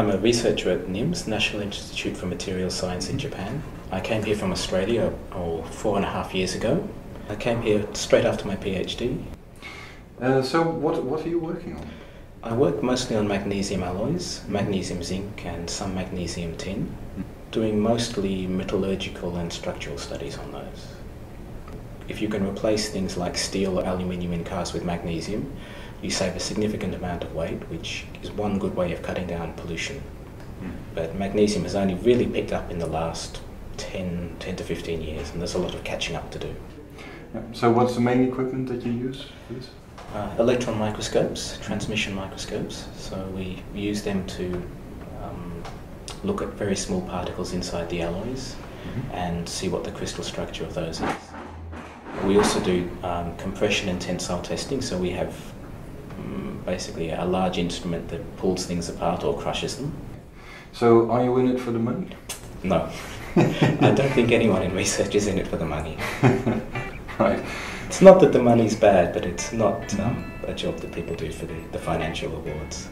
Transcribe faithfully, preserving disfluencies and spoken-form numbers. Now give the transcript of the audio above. I'm a researcher at NIMS, National Institute for Materials Science in Japan. I came here from Australia oh, four and a half years ago. I came here straight after my PhD. Uh, so what, what are you working on? I work mostly on magnesium alloys, magnesium zinc and some magnesium tin, doing mostly metallurgical and structural studies on those. If you can replace things like steel or aluminium in cars with magnesium, you save a significant amount of weight, which is one good way of cutting down pollution. Mm. But magnesium has only really picked up in the last ten, ten to fifteen years, and there's a lot of catching up to do. Yeah. So what's the main equipment that you use for this? Uh, electron microscopes, transmission microscopes. So we use them to um, look at very small particles inside the alloys mm-hmm. and see what the crystal structure of those is. We also do um, compression and tensile testing, so we have basically a large instrument that pulls things apart or crushes them. So are you in it for the money? No. I don't think anyone in research is in it for the money. Right. It's not that the money's bad, but it's not um, a job that people do for the, the financial awards.